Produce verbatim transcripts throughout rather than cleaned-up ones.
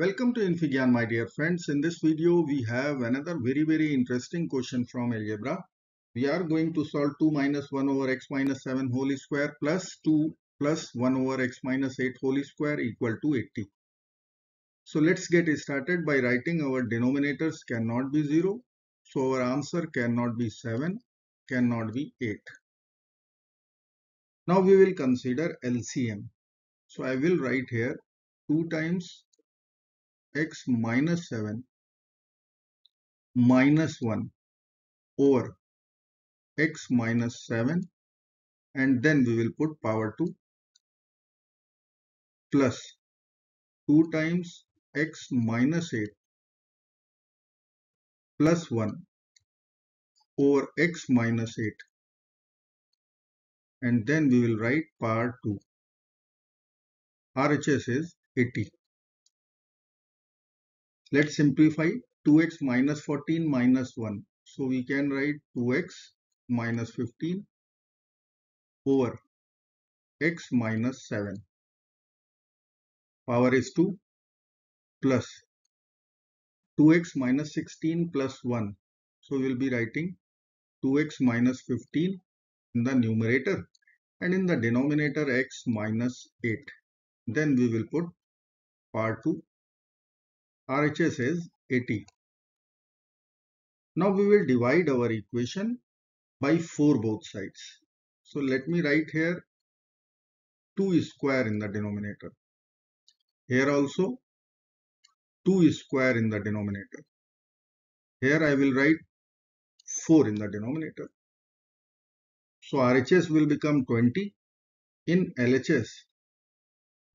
Welcome to InfyGyan, my dear friends. In this video, we have another very, very interesting question from algebra. We are going to solve two minus one over x minus seven whole square plus two plus one over x minus eight whole square equal to eighty. So let's get started by writing our denominators cannot be zero. So our answer cannot be seven, cannot be eight. Now we will consider L C M. So I will write here two times x minus seven minus one over x minus seven, and then we will put power two, plus two times x minus eight plus one over x minus eight, and then we will write power two. R H S is eighty. Let's simplify. Two x minus fourteen minus one. So we can write two x minus fifteen over x minus seven. Power is two, plus two x minus sixteen plus one. So we will be writing two x minus fifteen in the numerator, and in the denominator x minus eight. Then we will put power two. R H S is eighty. Now we will divide our equation by four both sides. So let me write here two square in the denominator. Here also two square in the denominator. Here I will write four in the denominator. So R H S will become twenty. In L H S,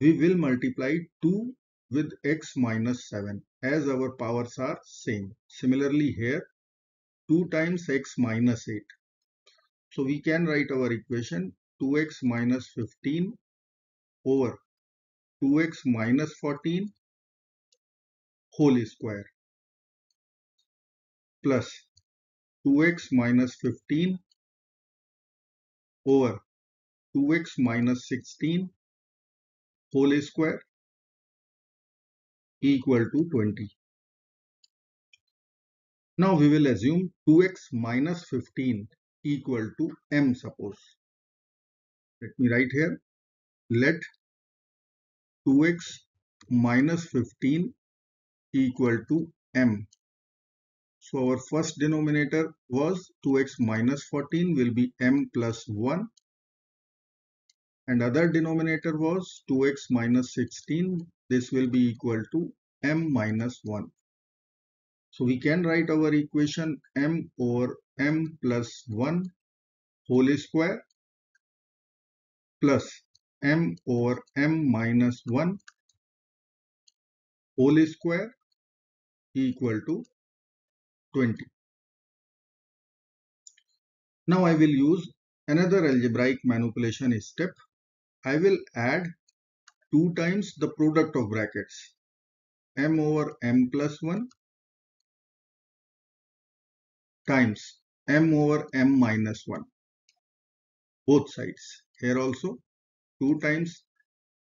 we will multiply two with x minus seven, as our powers are same. Similarly here, two times x minus eight. So we can write our equation two x minus fifteen over two x minus fourteen whole square plus two x minus fifteen over two x minus sixteen whole square equal to twenty. Now we will assume two x minus fifteen equal to m, suppose. Let me write here. Let two x minus fifteen equal to m. So our first denominator was two x minus fourteen will be m plus one. And other denominator was two x minus sixteen. This will be equal to m minus one. So we can write our equation m over m plus one whole square plus m over m minus one whole square equal to twenty. Now I will use another algebraic manipulation step. I will add two times the product of brackets, m over m plus one times m over m minus one, both sides. Here also two times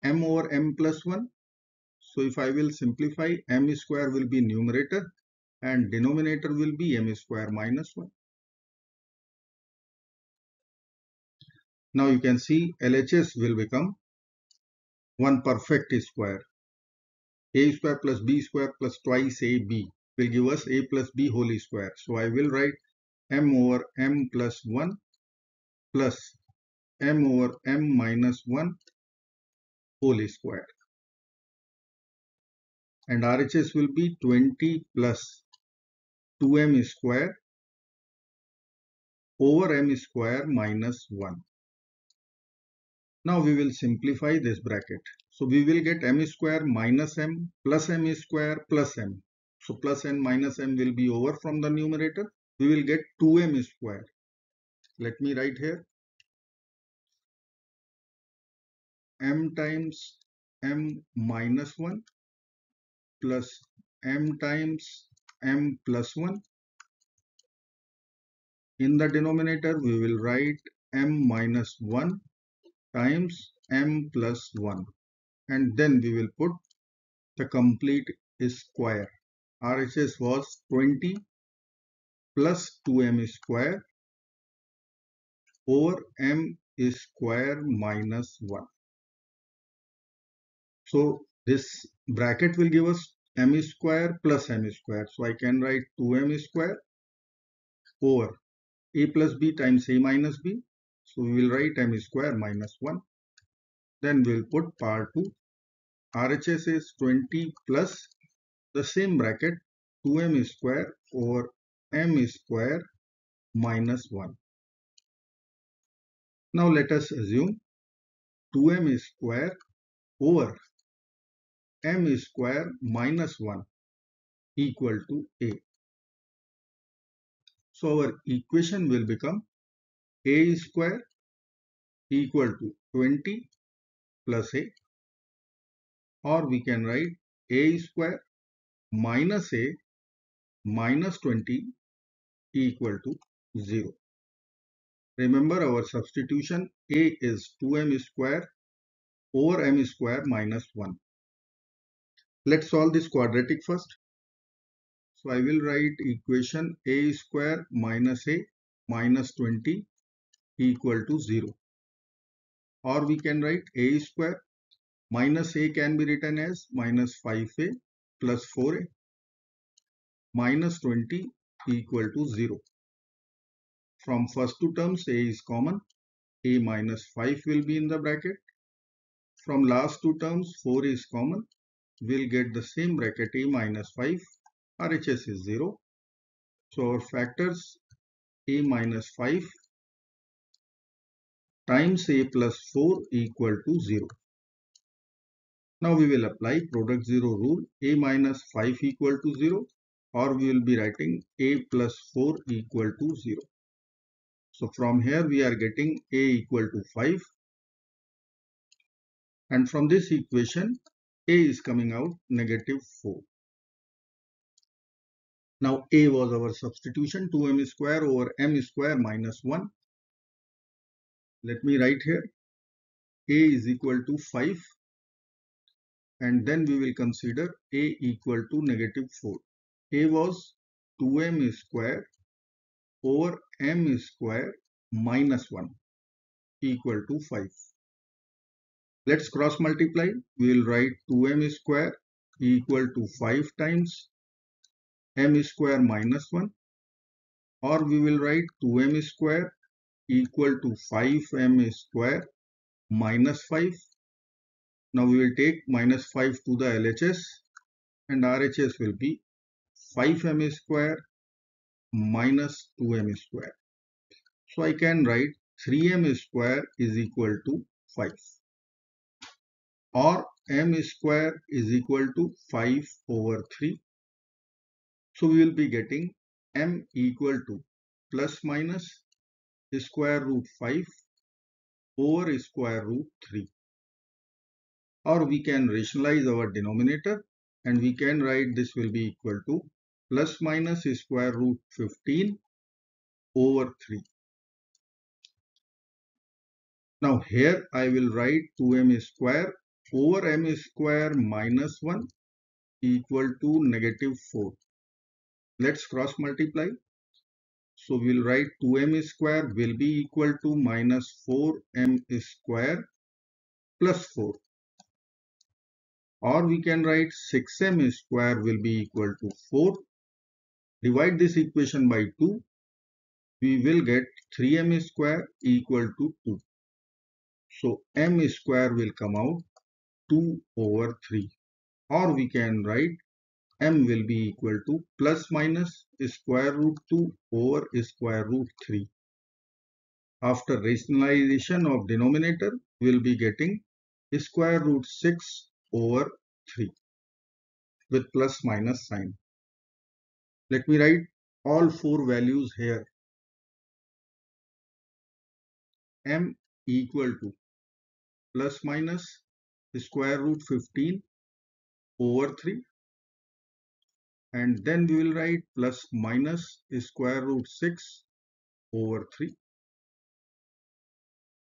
m over m plus one. So if I will simplify, m square will be numerator and denominator will be m square minus one. Now you can see L H S will become one perfect square. A square plus b square plus twice ab will give us a plus b whole square. So I will write m over m plus one plus m over m minus one whole square. And R H S will be twenty plus two m square over m square minus one. Now we will simplify this bracket. So we will get m square minus m plus m square plus m. So plus n minus m will be over from the numerator. We will get two m square. Let me write here. M times m minus one plus m times m plus one. In the denominator we will write m minus one times m plus one, and then we will put the complete square. R H S was twenty plus two m square over m square minus one. So this bracket will give us m square plus m square. So I can write two m square over a plus b times a minus b. So we will write m square minus one. Then we will put power two. R H S is twenty plus the same bracket two m square over m square minus one. Now let us assume two m square over m square minus one equal to a. So our equation will become a square equal to twenty plus a, or we can write a square minus a minus twenty equal to zero. Remember our substitution, a is two m square over m square minus one. Let's solve this quadratic first. So I will write equation a square minus a minus twenty equal to zero. Or we can write a square minus a can be written as minus five a plus four a minus twenty equal to zero. From first two terms a is common, a minus five will be in the bracket. From last two terms four is common, we will get the same bracket a minus five, R H S is zero. So our factors a minus five times a plus four equal to zero. Now we will apply product zero rule, a minus five equal to zero, or we will be writing a plus four equal to zero. So from here we are getting a equal to five, and from this equation a is coming out negative four. Now a was our substitution, two m square over m square minus one. Let me write here a is equal to five, and then we will consider a equal to negative four. A was two m square over m square minus one equal to five. Let's cross multiply. We will write two m square equal to five times m square minus one, or we will write two m square equal to five m square minus five. Now we will take minus five to the L H S, and R H S will be five m square minus two m square. So I can write three m square is equal to five, or m square is equal to five over three. So we will be getting m equal to plus minus square root five over square root three. Or we can rationalize our denominator, and we can write this will be equal to plus minus square root fifteen over three. Now here I will write two m square over m square minus one equal to negative four. Let's cross multiply. So we will write two m square will be equal to minus four m square plus four. Or we can write six m square will be equal to four. Divide this equation by two. We will get three m square equal to two. So m square will come out two over three. Or we can write m will be equal to plus minus square root two over square root three. After rationalization of denominator, we will be getting square root six over three with plus minus sign. Let me write all four values here. M equal to plus minus square root fifteen over three, and then we will write plus minus square root six over three.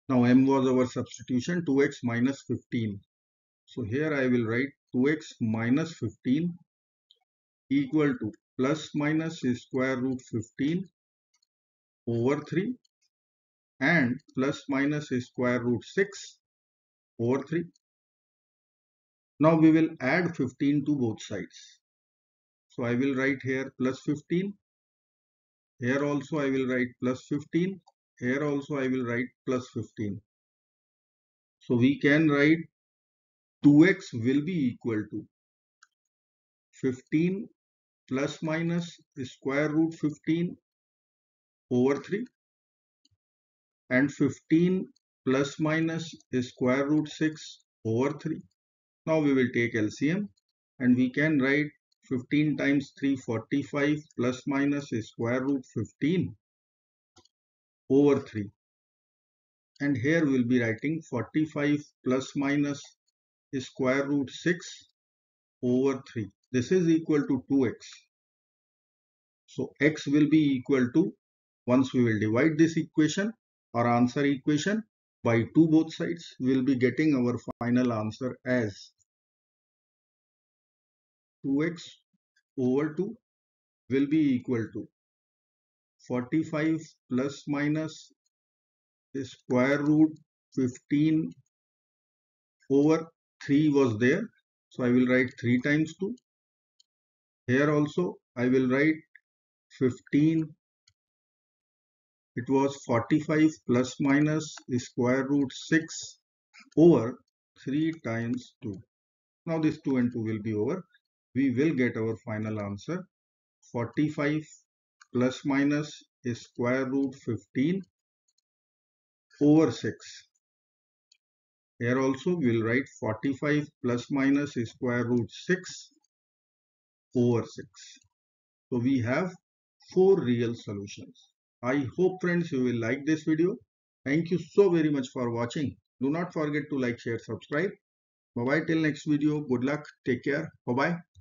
Now m was our substitution, two x minus fifteen. So here I will write two x minus fifteen equal to plus minus square root fifteen over three and plus minus square root six over three. Now we will add fifteen to both sides. So I will write here plus fifteen. Here also I will write plus fifteen. Here also I will write plus fifteen. So we can write two x will be equal to fifteen plus minus square root fifteen over three and fifteen plus minus square root six over three. Now we will take L C M and we can write fifteen times three, forty-five plus minus square root fifteen over three. And here we will be writing forty-five plus minus square root six over three. This is equal to two x. So x will be equal to, once we will divide this equation or answer equation by two both sides, we will be getting our final answer as two x over two will be equal to forty-five plus minus square root fifteen over three was there. So I will write three times two. Here also I will write fifteen. It was forty-five plus minus square root six over three times two. Now this two and two will be over. We will get our final answer forty-five plus minus square root fifteen over six. Here also we will write forty-five plus minus square root six over six. So we have four real solutions. I hope friends you will like this video. Thank you so very much for watching. Do not forget to like, share, subscribe. Bye bye till next video. Good luck. Take care. Bye bye.